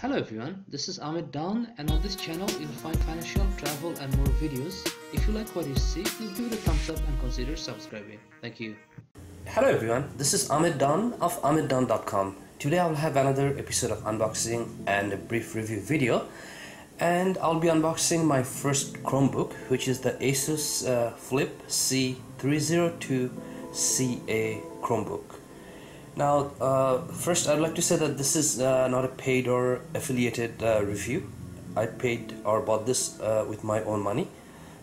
Hello everyone, this is Ahmed Dawn, and on this channel you'll find financial, travel and more videos. If you like what you see, please give it a thumbs up and consider subscribing. Thank you. Hello everyone, this is Ahmed Dawn of AhmedDawn.com. Today I will have another episode of unboxing and a brief review video, and I'll be unboxing my first Chromebook, which is the Asus Flip C302CA Chromebook. Now, first I'd like to say that this is not a paid or affiliated review. I paid or bought this with my own money,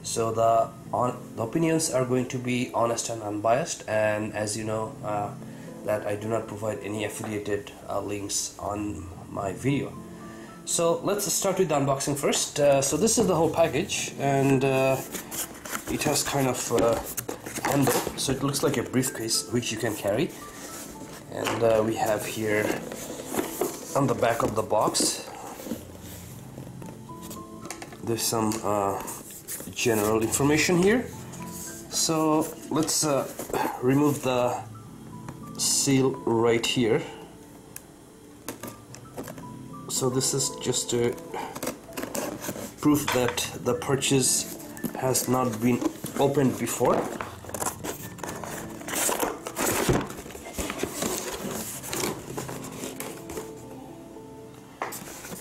so the opinions are going to be honest and unbiased, and as you know that I do not provide any affiliated links on my video. So let's start with the unboxing first. So this is the whole package, and it has kind of a handle, so it looks like a briefcase which you can carry. And we have here on the back of the box, there's some general information here. So let's remove the seal right here. So this is just a proof that the purchase has not been opened before.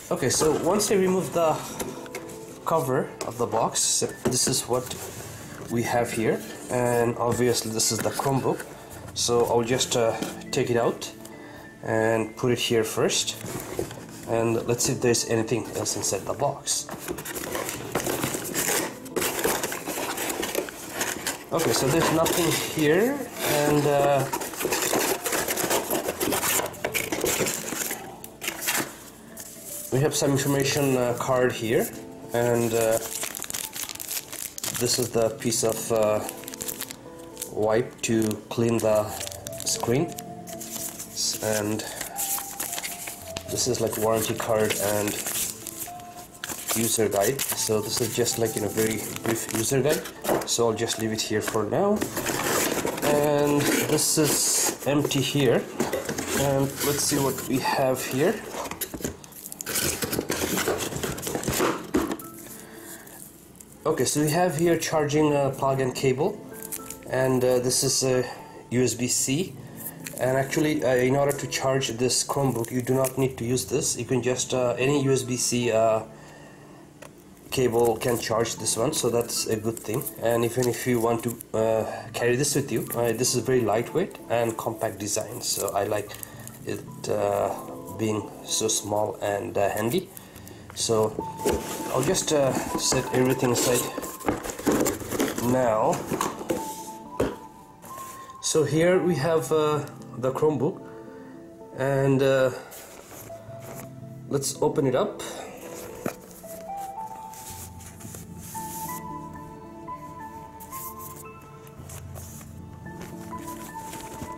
Okay, so once I remove the cover of the box, so this is what we have here, and obviously this is the Chromebook, so I'll just take it out and put it here first, and let's see if there's anything else inside the box. Okay, so there's nothing here, and we have some information card here, and this is the piece of wipe to clean the screen, and this is like warranty card and user guide. So this is just like in a very brief user guide, so I'll just leave it here for now. And this is empty here, and let's see what we have here. Okay, so we have here charging plug and cable, and this is a USB-C, and actually in order to charge this Chromebook you do not need to use this. You can just any USB-C cable can charge this one, so that's a good thing. And even if you want to carry this with you, this is very lightweight and compact design, so I like it being so small and handy. So I'll just set everything aside now. So here we have the Chromebook, and let's open it up.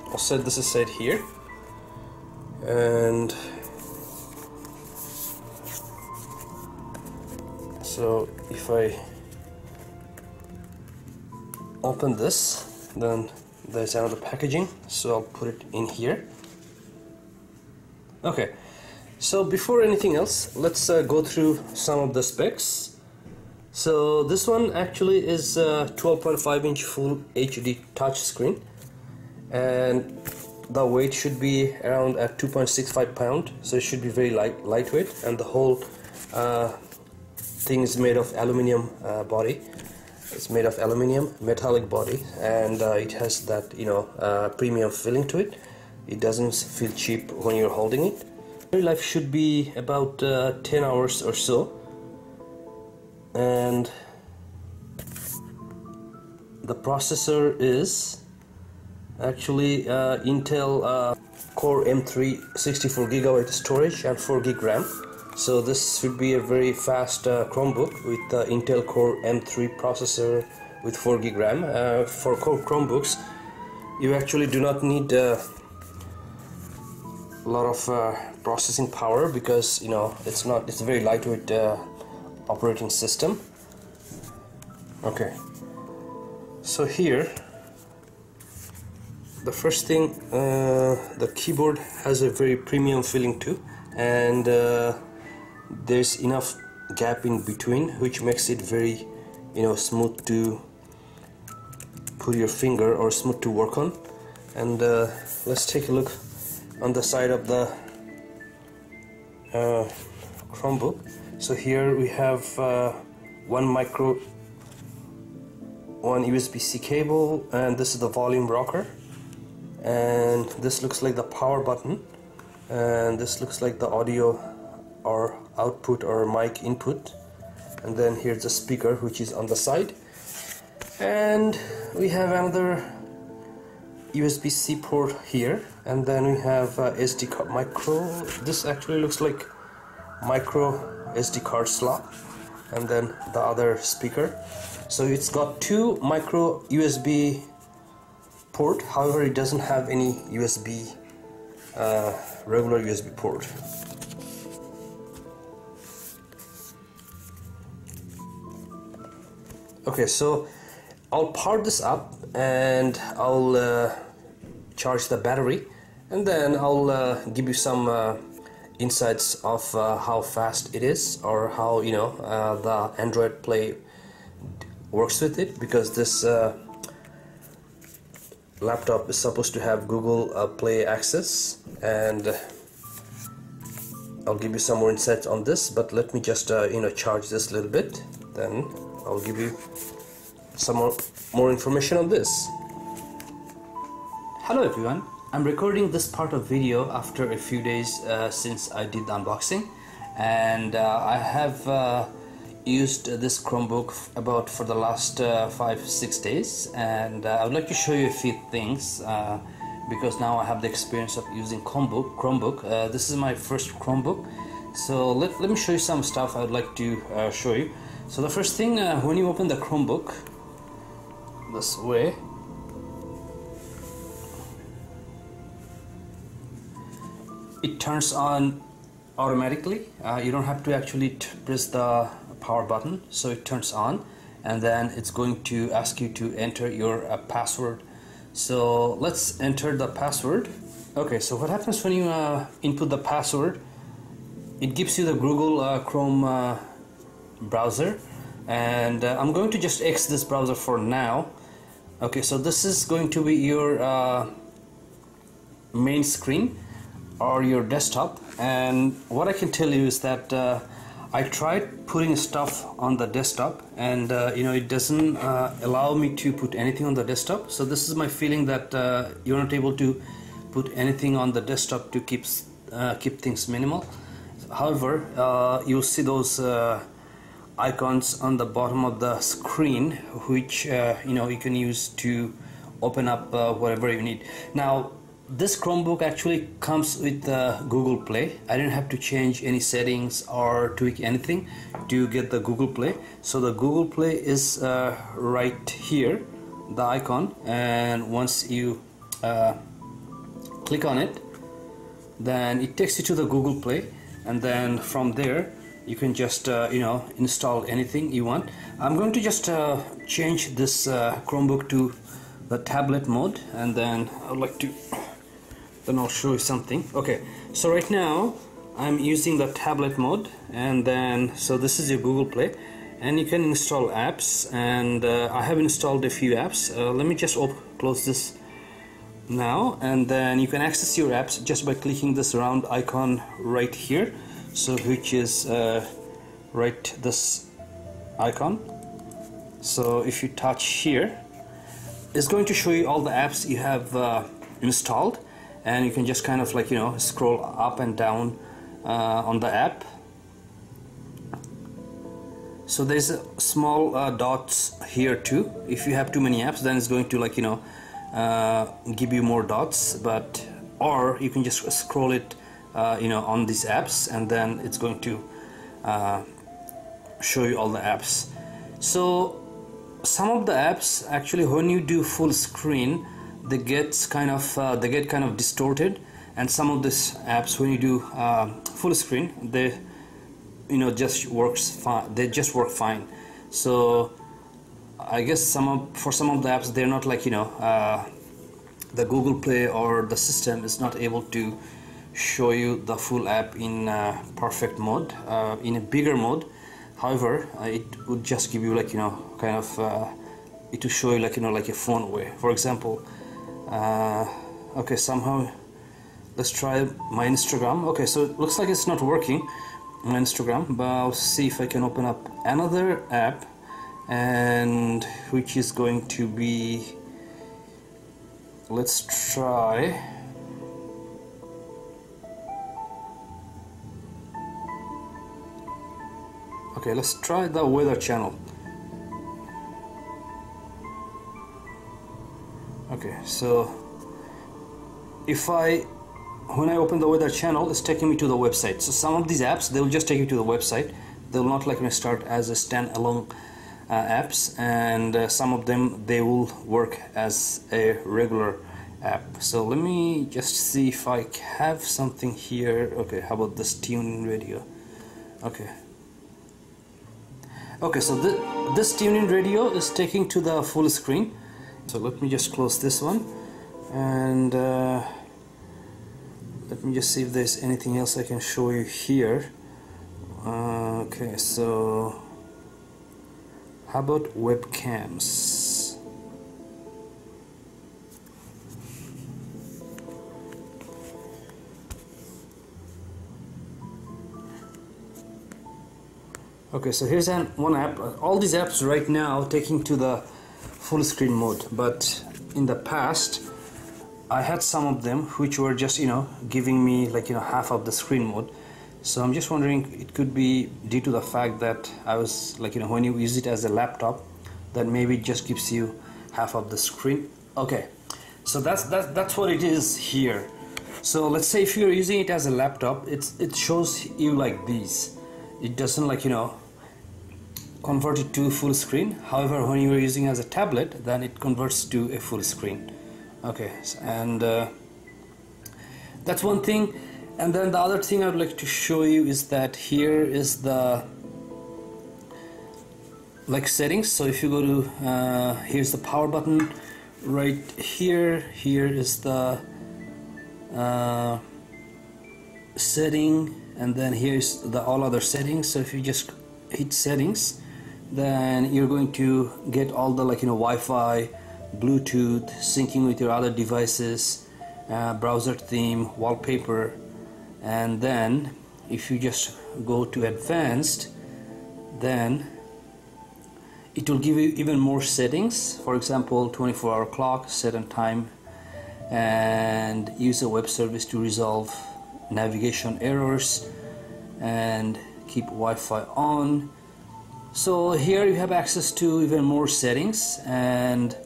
I'll set this aside here, and so if I open this, then there's another packaging, so I'll put it in here. Okay, so before anything else, let's go through some of the specs. So this one actually is a 12.5 inch full HD touchscreen, and the weight should be around at 2.65 pounds, so it should be very lightweight, and the whole thing is made of aluminium body. It's made of aluminium metallic body, and it has that, you know, premium feeling to it. It doesn't feel cheap when you're holding it. Battery life should be about 10 hours or so, and the processor is actually Intel Core M3 64GB storage and 4GB RAM. So this should be a very fast Chromebook with Intel Core M3 processor with 4GB RAM. For Core Chromebooks, you actually do not need a lot of processing power, because you know it's a very lightweight operating system. Okay. So here, the first thing, the keyboard has a very premium feeling too, and there's enough gap in between, which makes it very smooth to put your finger, or smooth to work on. And let's take a look on the side of the Chromebook. So here we have one USB-C cable, and this is the volume rocker, and this looks like the power button, and this looks like the audio or output or mic input. And then here's the speaker, which is on the side, and we have another USB-C port here, and then we have SD card micro. This actually looks like micro SD card slot, and then the other speaker. So it's got two micro USB port, however it doesn't have any USB regular USB port. Okay, so I'll power this up and I'll charge the battery, and then I'll give you some insights of how fast it is, or how the Android Play works with it, because this laptop is supposed to have Google Play access, and I'll give you some more insights on this. But let me just charge this a little bit, then I'll give you some more information on this. Hello everyone, I'm recording this part of video after a few days since I did the unboxing, and I have used this Chromebook about for the last 5-6 days, and I would like to show you a few things because now I have the experience of using Chromebook. This is my first Chromebook, so let me show you some stuff I would like to show you. So the first thing, when you open the Chromebook this way, it turns on automatically. You don't have to actually press the power button, so it turns on, and then it's going to ask you to enter your password. So let's enter the password. Okay, so what happens when you input the password, it gives you the Google Chrome browser, and I'm going to just X this browser for now. Okay, so this is going to be your main screen or your desktop. And what I can tell you is that I tried putting stuff on the desktop, and it doesn't allow me to put anything on the desktop. So this is my feeling, that you're not able to put anything on the desktop to keep things minimal. However, you'll see those icons on the bottom of the screen, which you can use to open up whatever you need. Now this Chromebook actually comes with Google Play. I didn't have to change any settings or tweak anything to get the Google Play. So the Google Play is right here, the icon, and once you click on it, then it takes you to the Google Play, and then from there you can just install anything you want. I'm going to just change this Chromebook to the tablet mode, and then I'll show you something. Okay, so right now I'm using the tablet mode, and then so this is your Google Play, and you can install apps, and I have installed a few apps. Let me just close this now, and then you can access your apps just by clicking this round icon right here, so which is right this icon. So if you touch here, it's going to show you all the apps you have installed, and you can just kind of scroll up and down on the app. So there's a small dots here too. If you have too many apps, then it's going to give you more dots, or you can just scroll it on these apps, and then it's going to show you all the apps. So some of the apps actually, when you do full screen, they get kind of distorted, and some of these apps, when you do full screen, they just work fine. So I guess for some of the apps, they're not the Google Play or the system is not able to show you the full app in perfect mode, in a bigger mode. However, it would just give you like, you know, kind of it will show you like, you know, like a phone way. For example, okay, somehow let's try my Instagram. Okay, so it looks like it's not working on Instagram, but I'll see if I can open up another app, and which is going to be, let's try, okay, let's try the weather channel. Okay, so if I, when I open the weather channel, it's taking me to the website. So some of these apps, they'll just take you to the website. They'll not like me start as a standalone apps, and some of them, they will work as a regular app. So let me just see if I have something here. Okay, how about this TuneIn radio? Okay. Okay, so this TuneIn radio is taking to the full screen. So let me just close this one, and let me just see if there's anything else I can show you here. Okay, so how about webcams? Okay, so here's one app. All these apps right now taking to the full screen mode, but in the past I had some of them which were just, you know, giving me like, you know, half of the screen mode. So I'm just wondering, it could be due to the fact that I was like, you know, when you use it as a laptop, then maybe it just gives you half of the screen. Okay, so that's what it is here. So let's say if you're using it as a laptop, it shows you like these. It doesn't like, you know, convert it to full screen. However, when you're using it as a tablet, then it converts to a full screen. Okay, and that's one thing. And then the other thing I would like to show you is that here is the like settings. So if you go to here's the power button right here, here is the setting, and then here's the all other settings. So if you just hit settings, then you're going to get all the like, you know, Wi-Fi, Bluetooth, syncing with your other devices, browser theme, wallpaper. And then if you just go to advanced, then it will give you even more settings. For example, 24-hour clock, set and time, and use a web service to resolve navigation errors, and keep Wi-Fi on. So here you have access to even more settings. And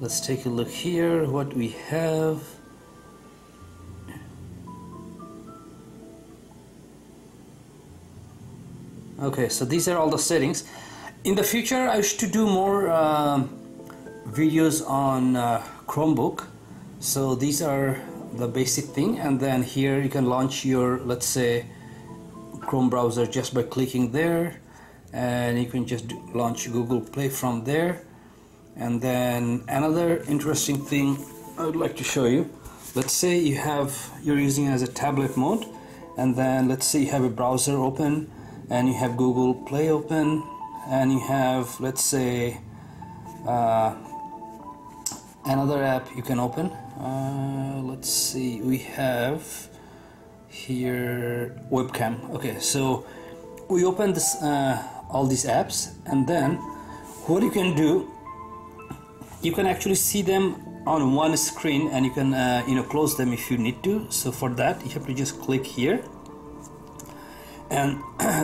let's take a look here what we have. Okay, so these are all the settings. In the future, I wish to do more videos on Chromebook. So these are the basic thing, and then here you can launch your, let's say, Chrome browser just by clicking there, and you can just launch Google Play from there. And then another interesting thing I would like to show you. Let's say you have, you're using it as a tablet mode, and then let's say you have a browser open, and you have Google Play open, and you have, let's say, another app you can open. Let's see, we have here webcam. Okay, so we open this all these apps, and then what you can do, you can actually see them on one screen, and you can you know, close them if you need to. So for that, you have to just click here, and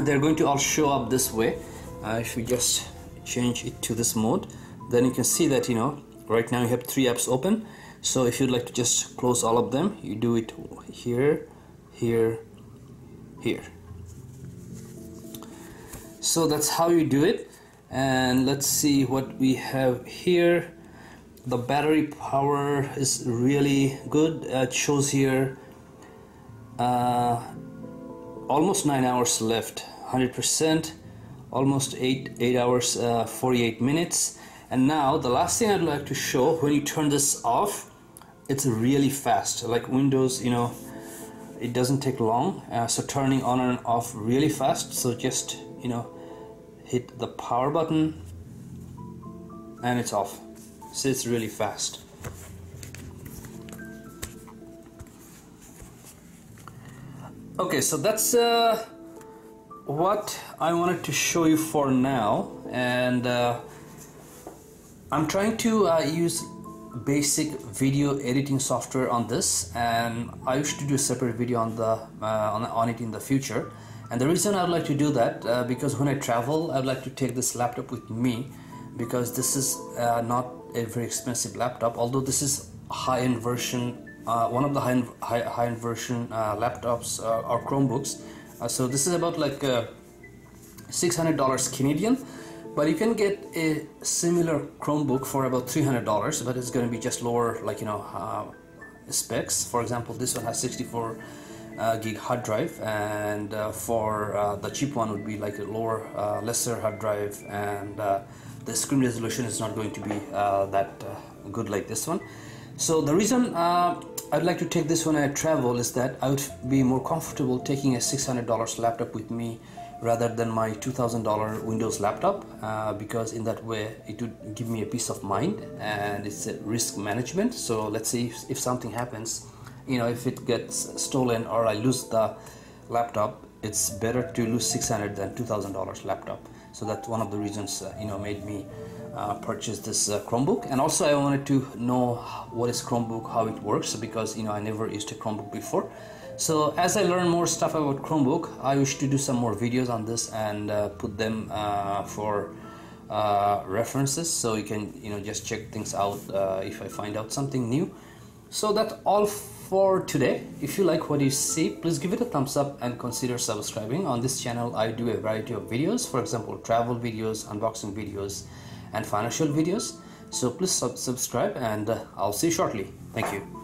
they're going to all show up this way. If we just change it to this mode, then you can see that, you know, right now you have 3 apps open. So if you'd like to just close all of them, you do it here, here, here. So that's how you do it. And let's see what we have here. The battery power is really good. It shows here almost 9 hours left, 100%, almost 8 hours 48 minutes. And now the last thing I'd like to show, when you turn this off, it's really fast. Like Windows, you know, it doesn't take long, so turning on and off really fast. So just, you know, hit the power button and it's off. So it's really fast. Okay, so that's what I wanted to show you for now, and I'm trying to use basic video editing software on this, and I wish to do a separate video on the on it in the future. And the reason I'd like to do that because when I travel, I'd like to take this laptop with me, because this is not a very expensive laptop, although this is high-end version, one of the high-end version laptops or Chromebooks. So this is about like $600 Canadian, but you can get a similar Chromebook for about $300, but it's going to be just lower, like, you know, specs. For example, this one has 64 gig hard drive, and for the cheap one would be like a lower, lesser hard drive, and the screen resolution is not going to be that good like this one. So the reason I'd like to take this when I travel is that I would be more comfortable taking a $600 laptop with me rather than my $2,000 Windows laptop, because in that way it would give me a peace of mind, and it's a risk management. So let's say if something happens, you know, if it gets stolen or I lose the laptop, it's better to lose $600 than $2,000 laptop. So that's one of the reasons, you know, made me purchase this Chromebook. And also I wanted to know what is Chromebook, how it works, because, you know, I never used a Chromebook before. So as I learn more stuff about Chromebook, I wish to do some more videos on this and put them for references, so you can, you know, just check things out if I find out something new. So that's all for today. If you like what you see, please give it a thumbs up and consider subscribing. On this channel I do a variety of videos, for example travel videos, unboxing videos, and financial videos. So please subscribe, and I'll see you shortly. Thank you.